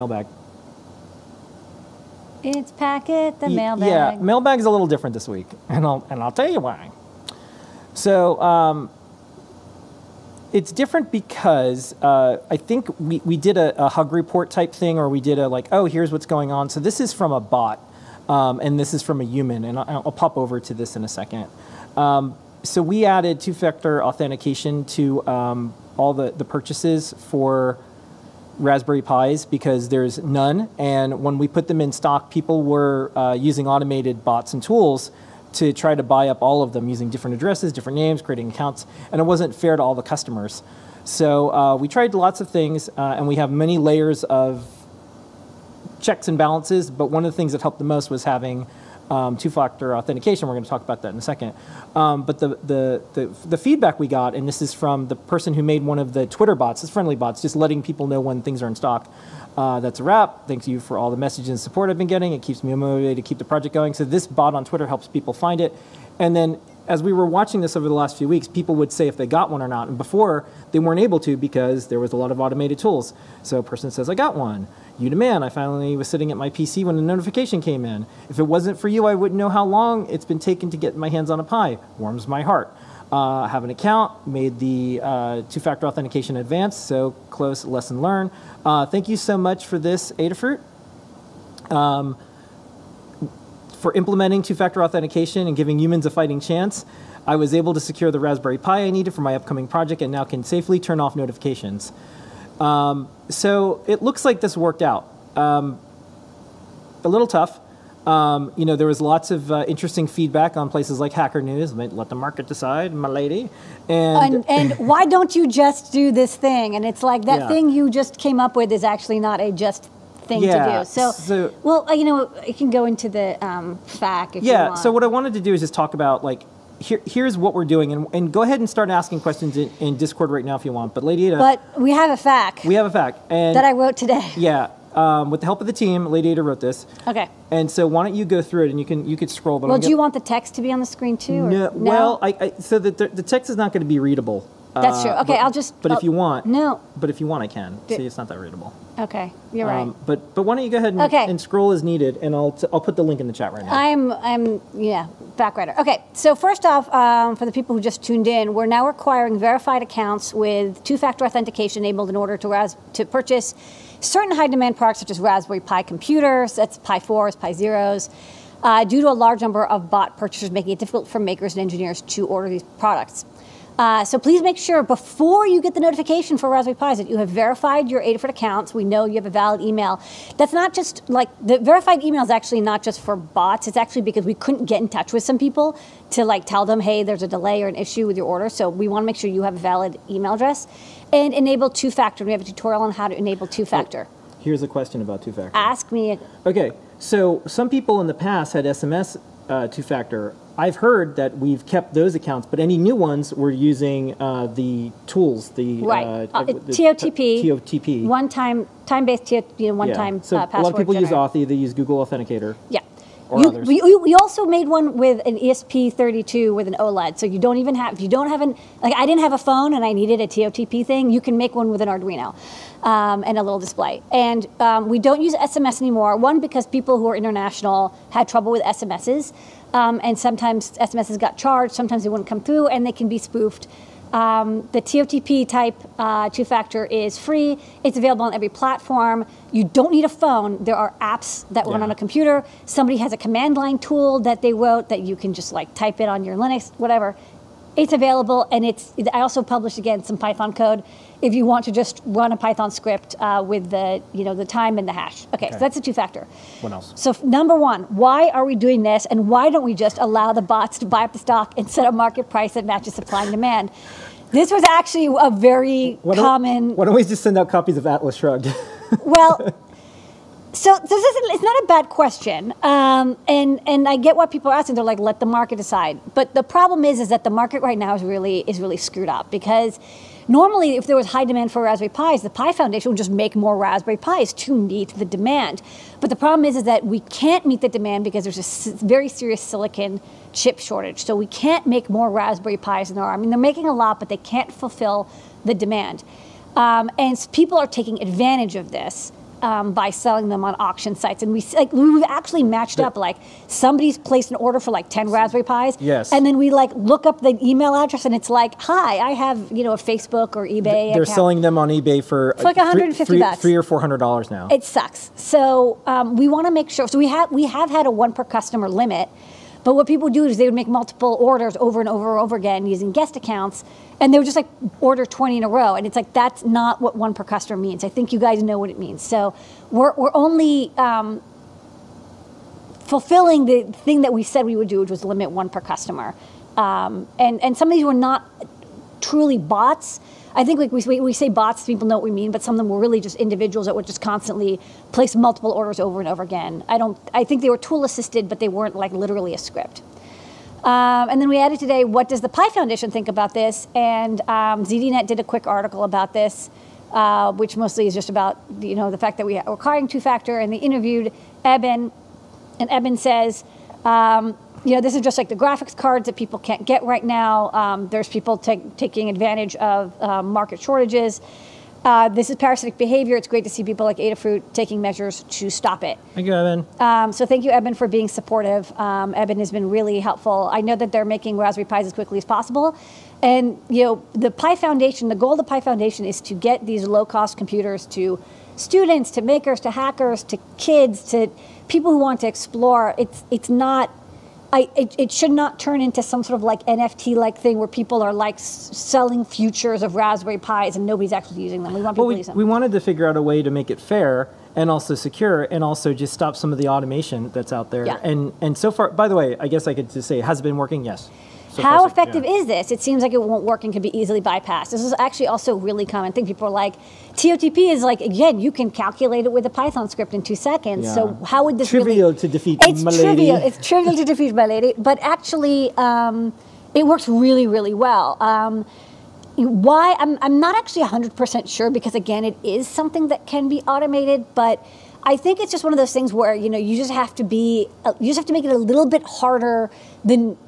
Mailbag. It's Packet the mailbag. Yeah, mailbag's a little different this week, and I'll tell you why. So it's different because I think we did a hug report type thing, or we did a like, oh, here's what's going on. So this is from a bot, and this is from a human, and I'll pop over to this in a second. So we added 2-Factor Authentication to all the purchases for Raspberry Pis because there's none, and when we put them in stock, people were using automated bots and tools to try to buy up all of them using different addresses, different names, creating accounts, and it wasn't fair to all the customers. So we tried lots of things, and we have many layers of checks and balances, but one of the things that helped the most was having 2-factor authentication. We're going to talk about that in a second. But the feedback we got, and this is from the person who made one of the Twitter bots, it's friendly bots, just letting people know when things are in stock. That's a wrap. Thanks you for all the messages and support I've been getting. It keeps me motivated to keep the project going. So this bot on Twitter helps people find it. And then as we were watching this over the last few weeks, people would say if they got one or not. And before, they weren't able to because there was a lot of automated tools. So a person says, I got one. You demand. I finally was sitting at my PC when a notification came in. If it wasn't for you, I wouldn't know how long it's been taken to get my hands on a Pi. Warms my heart. I have an account, made the 2-factor authentication advanced, so close, lesson learned. Thank you so much for this, Adafruit, for implementing 2-factor authentication and giving humans a fighting chance. I was able to secure the Raspberry Pi I needed for my upcoming project and now can safely turn off notifications. So it looks like this worked out. A little tough. You know, there was lots of interesting feedback on places like Hacker News. Let the market decide, my lady. And why don't you just do this thing? And it's like that thing you just came up with is actually not a just thing to do. So well, you know, you can go into the fact if you want. So what I wanted to do is just talk about like, here's what we're doing, and go ahead and start asking questions in Discord right now if you want. But Lady Ada, we have a fact. We have a fact, and that I wrote today. Yeah, with the help of the team, Lady Ada wrote this. Okay. And so why don't you go through it, and you could scroll. But well, do you want the text to be on the screen too? Or no. Well, so the text is not going to be readable. That's true. Okay, I'll just. But if you want, But if you want, I can. See, it's not that readable. Okay, you're right. But why don't you go ahead and scroll as needed, and I'll put the link in the chat right now. I'm backwriter. Okay, so first off, for the people who just tuned in, we're now requiring verified accounts with 2-factor authentication enabled in order to purchase certain high demand products such as Raspberry Pi computers. That's Pi 4s, Pi 0s. Due to a large number of bot purchasers, making it difficult for makers and engineers to order these products. So please make sure before you get the notification for Raspberry Pis that you have verified your Adafruit accounts. We know you have a valid email. That's not just like the verified email is actually not just for bots. It's actually because we couldn't get in touch with some people to like tell them, hey, there's a delay or an issue with your order. So we want to make sure you have a valid email address and enable 2-factor. We have a tutorial on how to enable 2-factor. Here's a question about 2-factor. Ask me. Okay. So some people in the past had SMS 2-factor. I've heard that we've kept those accounts, but any new ones we're using the tools, the TOTP, time-based, one-time password. So a lot of people use Authy. They use Google Authenticator. Yeah. We also made one with an ESP32 with an OLED, so you don't even have, if you don't have an, like I didn't have a phone and I needed a TOTP thing, you can make one with an Arduino and a little display. And we don't use SMS anymore, one, because people who are international had trouble with SMSs, and sometimes SMSs got charged, sometimes they wouldn't come through, and they can be spoofed. The TOTP type 2-factor is free. It's available on every platform. You don't need a phone. There are apps that run on a computer. Somebody has a command line tool that they wrote that you can just like type it on your Linux, whatever. It's available, and it's. I also published again some Python code if you want to just run a Python script with the the time and the hash. Okay, so that's the 2-factor. What else? So number one, why are we doing this, and why don't we just allow the bots to buy up the stock and set a market price that matches supply and demand? This was actually a very common. Why don't we just send out copies of Atlas Shrugged? Well. So this isn't, it's not a bad question, and I get what people are asking. They're like, let the market decide. But the problem is that the market right now is really screwed up because normally if there was high demand for Raspberry Pis, the Pi Foundation would just make more Raspberry Pis to meet the demand. But the problem is that we can't meet the demand because there's a very serious silicon chip shortage. So we can't make more Raspberry Pis than there are. I mean, they're making a lot, but they can't fulfill the demand. And people are taking advantage of this. by selling them on auction sites. And we've actually matched up, like somebody's placed an order for like 10 Raspberry Pis. Yes. And then we like look up the email address and it's like, hi, I have, you know, a Facebook or eBay account. They're selling them on eBay for like $150. $300 or $400 now. It sucks. So we want to make sure. So we have had a one per customer limit. But what people would do is they would make multiple orders over and over and over again using guest accounts, and they would just like order 20 in a row, and it's like that's not what one per customer means. I think you guys know what it means. So we're only fulfilling the thing that we said we would do, which was limit one per customer. And some of these were not truly bots. I think like we say bots, people know what we mean, but some of them were really just individuals that would just constantly place multiple orders over and over again. I think they were tool assisted, but they weren't like literally a script. And then we added today, what does the Pi Foundation think about this? And ZDNet did a quick article about this, which mostly is just about, you know, the fact that we were requiring 2-factor, and they interviewed Eben, and Eben says, you know, this is just like the graphics cards that people can't get right now. There's people taking advantage of market shortages. This is parasitic behavior. It's great to see people like Adafruit taking measures to stop it. Thank you, Eben. So thank you, Eben, for being supportive. Eben has been really helpful. I know that they're making Raspberry Pis as quickly as possible. And, you know, the Pi Foundation, the goal of the Pi Foundation is to get these low-cost computers to students, to makers, to hackers, to kids, to people who want to explore. It's not... it should not turn into some sort of like NFT-like thing where people are like selling futures of Raspberry Pis and nobody's actually using them. We want people to use them. We wanted to figure out a way to make it fair and also secure and also just stop some of the automation that's out there. Yeah. And so far, by the way, I guess I could just say, has it been working? Yes. So how effective is this? It seems like it won't work and can be easily bypassed. This is actually also a really common thing. People are like, TOTP is like, again, you can calculate it with a Python script in 2 seconds. Yeah. So how would this trivial to defeat, my lady. It's trivial to defeat, my lady. But actually, it works really, really well. Why? I'm not actually 100% sure because, again, it is something that can be automated, but I think it's just one of those things where, you know, you just have to be, you just have to make it a little bit harder than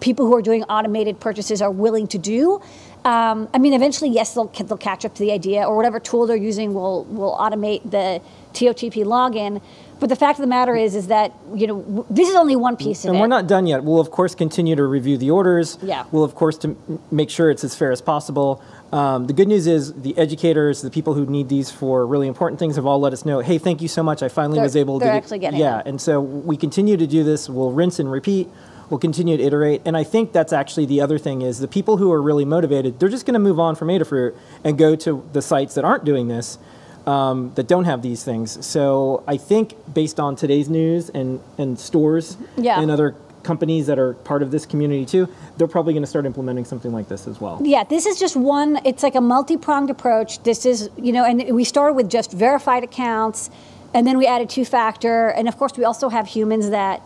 people who are doing automated purchases are willing to do. I mean, eventually, yes, they'll catch up to the idea, or whatever tool they're using will automate the TOTP login. But the fact of the matter is that, you know, this is only one piece of it. And we're not done yet. We'll, of course, continue to review the orders. Yeah. We'll, of course, to make sure it's as fair as possible. The good news is the educators, the people who need these for really important things have all let us know, hey, thank you so much. I finally was able to... They're actually getting it. Yeah, and so we continue to do this. We'll rinse and repeat. We'll continue to iterate, and I think that's actually the other thing is the people who are really motivated, they're just going to move on from Adafruit and go to the sites that aren't doing this, that don't have these things. So I think based on today's news and stores and other companies that are part of this community too, they're probably going to start implementing something like this as well. Yeah, this is just one, it's like a multi-pronged approach. This is, you know, and we started with just verified accounts, and then we added 2-factor, and of course we also have humans that...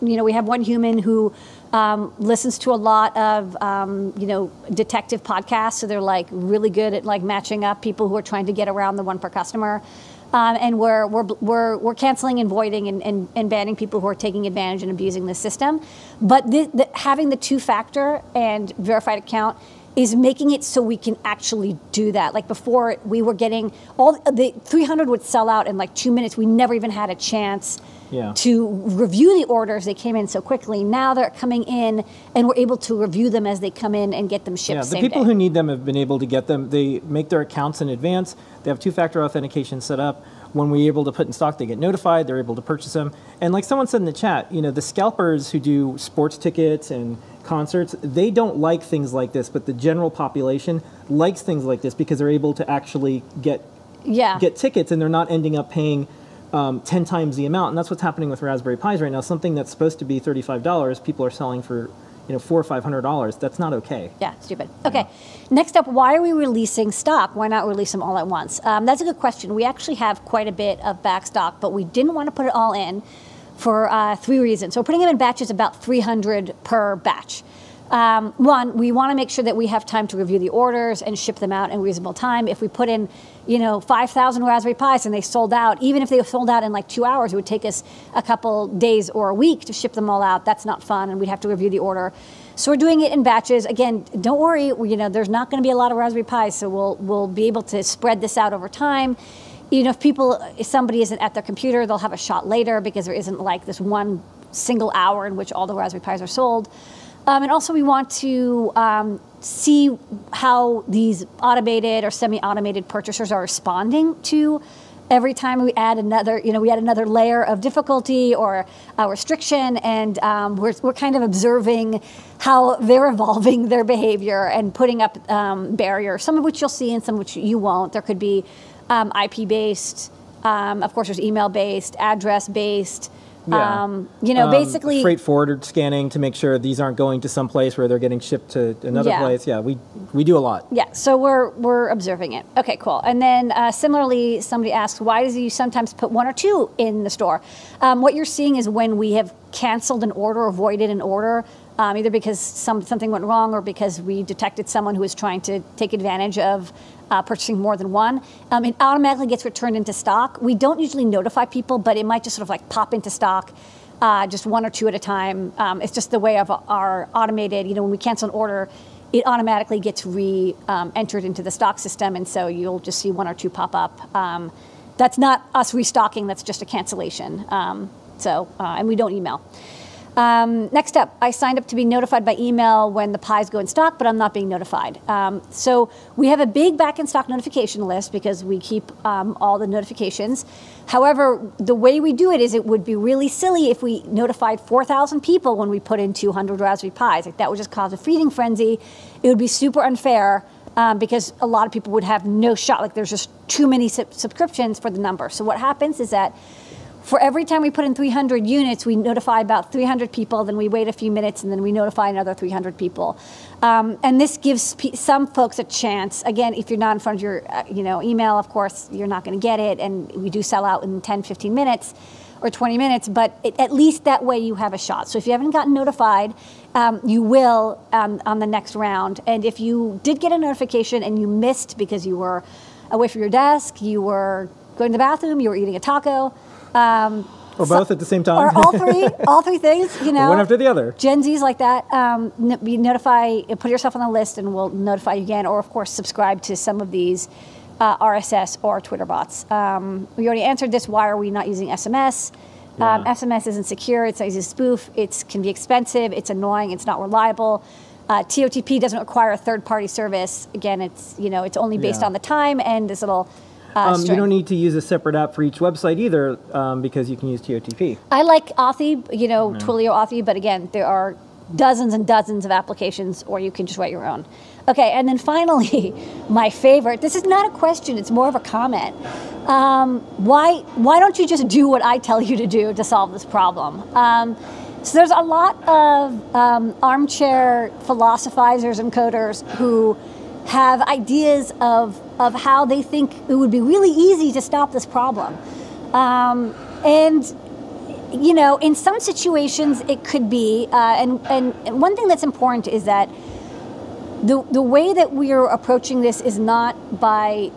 you know, we have one human who listens to a lot of, you know, detective podcasts. So they're like really good at like matching up people who are trying to get around the one per customer. And we're canceling and voiding and banning people who are taking advantage and abusing the system. But having the 2-factor and verified account is making it so we can actually do that. Like before, we were getting all the 300 would sell out in like 2 minutes. We never even had a chance to review the orders. They came in so quickly. Now they're coming in, and we're able to review them as they come in and get them shipped. Yeah, the same people day. Who need them have been able to get them. They make their accounts in advance. They have 2-factor authentication set up. When we're able to put in stock, they get notified. They're able to purchase them. And like someone said in the chat, you know, the scalpers who do sports tickets and concerts, they don't like things like this, but the general population likes things like this because they're able to actually get tickets, and they're not ending up paying 10 times the amount. And that's what's happening with Raspberry Pis right now. Something that's supposed to be $35, people are selling for, you know, $400 or $500. That's not okay. Yeah, stupid. Okay. Next up, why are we releasing stock? Why not release them all at once? That's a good question. We actually have quite a bit of back stock, but we didn't want to put it all in for 3 reasons. So we're putting them in batches, about 300 per batch. One, we want to make sure that we have time to review the orders and ship them out in reasonable time. If we put in, you know, 5,000 Raspberry Pis and they sold out, even if they sold out in like 2 hours, it would take us a couple days or a week to ship them all out. That's not fun, and we'd have to review the order. So we're doing it in batches. Again, don't worry, you know, there's not going to be a lot of Raspberry Pis, so we'll be able to spread this out over time. you know, if somebody isn't at their computer, they'll have a shot later because there isn't like this one single hour in which all the Raspberry Pis are sold. And also we want to see how these automated or semi-automated purchasers are responding to every time we add another, layer of difficulty or restriction, and we're kind of observing how they're evolving their behavior and putting up barriers, some of which you'll see and some of which you won't. There could be IP-based, of course there's email-based, address-based, yeah. Basically freight forwarder scanning to make sure these aren't going to some place where they're getting shipped to another yeah. place. Yeah, we do a lot. Yeah, so we're observing it. Okay, cool. And then similarly, somebody asks, why do you sometimes put one or two in the store? What you're seeing is when we have canceled an order or voided an order, either because something went wrong or because we detected someone who was trying to take advantage of purchasing more than one, it automatically gets returned into stock. We don't usually notify people, but it might just sort of like pop into stock, just one or two at a time. It's just the way of our automated, when we cancel an order, it automatically gets re-entered into the stock system, and so you'll just see one or two pop up. That's not us restocking, that's just a cancellation. And we don't email. Next up, I signed up to be notified by email when the Pis go in stock, but I'm not being notified. So we have a big back in stock notification list because we keep all the notifications. However, the way we do it is it would be really silly if we notified 4,000 people when we put in 200 Raspberry Pis. Like, that would just cause a feeding frenzy. It would be super unfair because a lot of people would have no shot. Like, there's just too many subscriptions for the number. So what happens is that for every time we put in 300 units, we notify about 300 people, then we wait a few minutes, and then we notify another 300 people. And this gives some folks a chance. Again, if you're not in front of your email, of course, you're not gonna get it, and we do sell out in 10, 15 minutes or 20 minutes, but at least that way you have a shot. So if you haven't gotten notified, you will on the next round. And if you did get a notification and you missed because you were away from your desk, you were going to the bathroom, you were eating a taco, or both at the same time, or all three things, one after the other. Gen Z's like that. Put yourself on the list, and we'll notify you again. Or of course, subscribe to some of these RSS or Twitter bots. We already answered this. Why are we not using SMS? Yeah. SMS isn't secure. It's not easy to spoof. It can be expensive. It's annoying. It's not reliable. TOTP doesn't require a third-party service. Again, it's only based yeah. on the time and this little. You don't need to use a separate app for each website either, because you can use TOTP. I like Authy, Twilio Authy, but again, there are dozens and dozens of applications, or you can just write your own. Okay, and then finally, my favorite. This is not a question, it's more of a comment. Why don't you just do what I tell you to do to solve this problem? So there's a lot of armchair philosophizers and coders who have ideas of how they think it would be really easy to stop this problem. In some situations it could be, and one thing that's important is that the way that we are approaching this is not by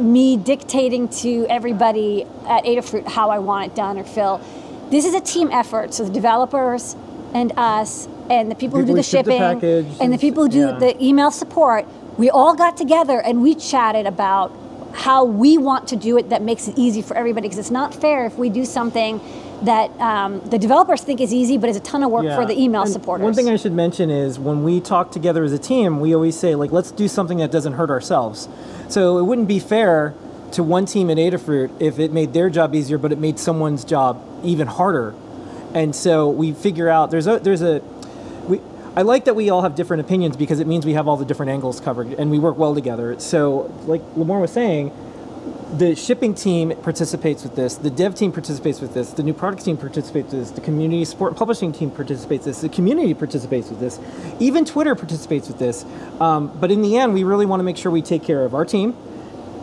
me dictating to everybody at Adafruit how I want it done or Phil. This is a team effort, so the developers and us and the people who do the shipping and the people who do yeah. the email support, we all got together and we chatted about how we want to do it that makes it easy for everybody, because it's not fair if we do something that the developers think is easy but is a ton of work yeah. for the email supporters. One thing I should mention is when we talk together as a team, we always say, like, let's do something that doesn't hurt ourselves. So it wouldn't be fair to one team at Adafruit if it made their job easier but it made someone's job even harder. And so we figure out, I like that we all have different opinions because it means we have all the different angles covered and we work well together. So like Lamar was saying, the shipping team participates with this, the dev team participates with this, the new product team participates with this, the community support and publishing team participates with this, the community participates with this, even Twitter participates with this. But in the end, we really want to make sure we take care of our team.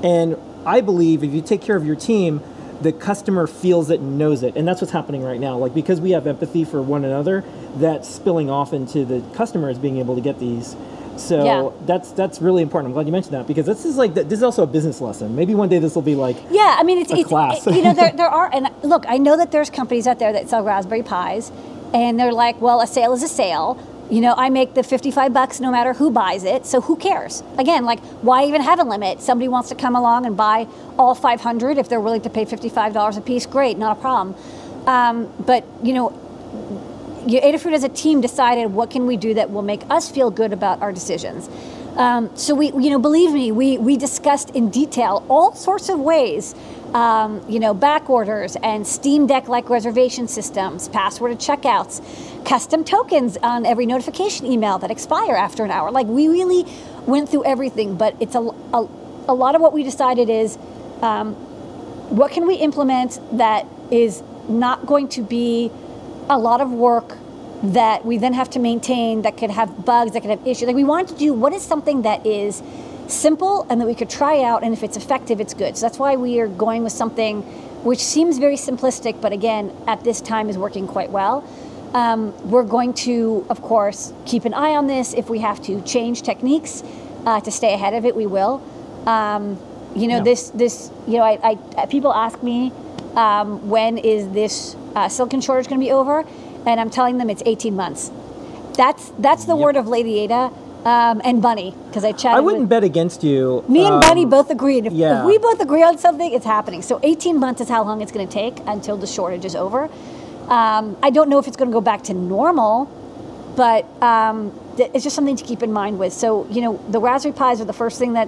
And I believe if you take care of your team, the customer feels it and knows it. And that's what's happening right now. Like, because we have empathy for one another, that's spilling off into the customer as being able to get these. So yeah. that's really important. I'm glad you mentioned that, because this is like, this is also a business lesson. Maybe one day this will be like yeah, I mean, it's class. There are, and look, I know that there's companies out there that sell Raspberry Pis and they're like, well, a sale is a sale. You know, I make the 55 bucks no matter who buys it, so who cares? Again, like, why even have a limit? Somebody wants to come along and buy all 500 if they're willing to pay $55 a piece, great, not a problem. But, you know, Adafruit as a team decided what can we do that will make us feel good about our decisions. So we, you know, believe me, we discussed in detail all sorts of ways, you know, back orders and Steam Deck-like reservation systems, passworded checkouts, custom tokens on every notification email that expire after an hour. Like, we really went through everything, but it's a lot of what we decided is what can we implement that is not going to be a lot of work that we then have to maintain, that could have bugs, that could have issues. Like, we wanted to do what is something that is simple and that we could try out, and if it's effective, it's good. So that's why we are going with something which seems very simplistic, but again, at this time is working quite well. We're going to, of course, keep an eye on this. If we have to change techniques to stay ahead of it, we will. You know, this you know, I people ask me, when is this silicon shortage going to be over? And I'm telling them it's 18 months. That's the word of Lady Ada and Bunny, because I chatted. I wouldn't bet against you. Me and Bunny both agreed. If we both agree on something, it's happening. So 18 months is how long it's going to take until the shortage is over. I don't know if it's going to go back to normal, but it's just something to keep in mind with. So, you know, the Raspberry Pis are the first thing that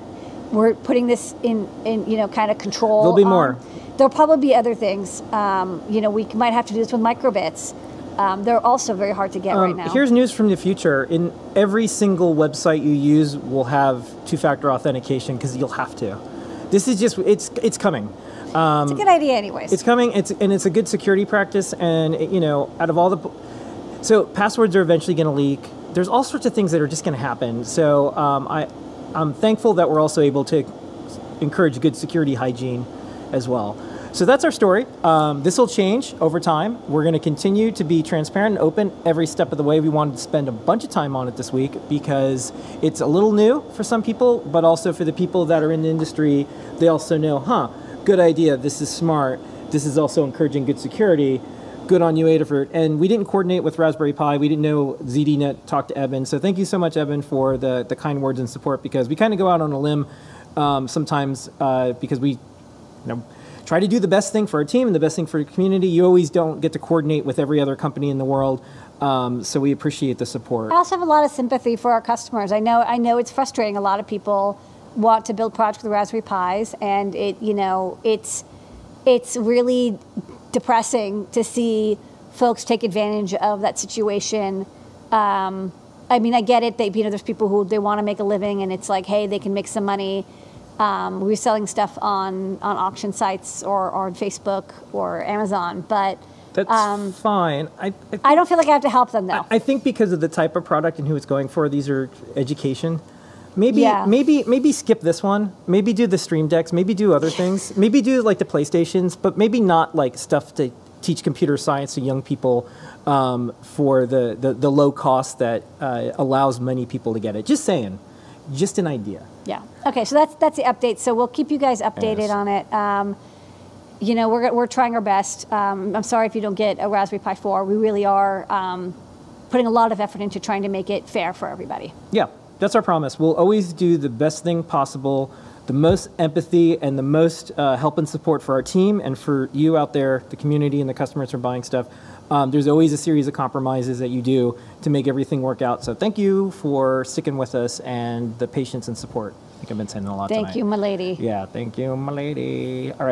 we're putting this in you know, kind of control. There'll be more. There'll probably be other things. You know, we might have to do this with micro:bits. They're also very hard to get right now. Here's news from the future. In every single website you use will have 2-Factor authentication, because you'll have to. This is just, it's coming. It's a good idea anyways. It's coming, and it's a good security practice, and it, you know, out of all the... So passwords are eventually going to leak. There's all sorts of things that are just going to happen. So I'm thankful that we're also able to encourage good security hygiene as well. So that's our story. This will change over time. We're going to continue to be transparent and open every step of the way. We wanted to spend a bunch of time on it this week because it's a little new for some people, but also for the people that are in the industry, they also know, huh, good idea, this is smart, this is also encouraging good security, good on you, Adafruit. And we didn't coordinate with Raspberry Pi, we didn't know ZDNet talked to Eben, so thank you so much, Eben, for the kind words and support, because we kind of go out on a limb sometimes because we, you know, try to do the best thing for our team and the best thing for your community. You always don't get to coordinate with every other company in the world, so we appreciate the support. I also have a lot of sympathy for our customers. I know it's frustrating. A lot of people want to build projects with Raspberry Pis, and it, you know, it's really depressing to see folks take advantage of that situation. I mean, I get it. They, you know, there's people who they want to make a living, and it's like, hey, they can make some money. We're selling stuff on auction sites or on Facebook or Amazon, but that's fine. I don't feel like I have to help them though. I think because of the type of product and who it's going for, these are education. Maybe skip this one. Maybe do the Stream Decks. Maybe do other things. Maybe do like the PlayStations, but maybe not like stuff to teach computer science to young people for the low cost that allows many people to get it. Just saying. Just an idea. Yeah. Okay. So that's the update. So we'll keep you guys updated on it. You know, we're trying our best. I'm sorry if you don't get a Raspberry Pi 4. We really are putting a lot of effort into trying to make it fair for everybody. Yeah, that's our promise. We'll always do the best thing possible, the most empathy and the most help and support for our team and for you out there, the community and the customers who are buying stuff. There's always a series of compromises that you do to make everything work out. So thank you for sticking with us and the patience and support. I think I've been saying a lot tonight. Thank you, my lady. Yeah, thank you, my lady. All right.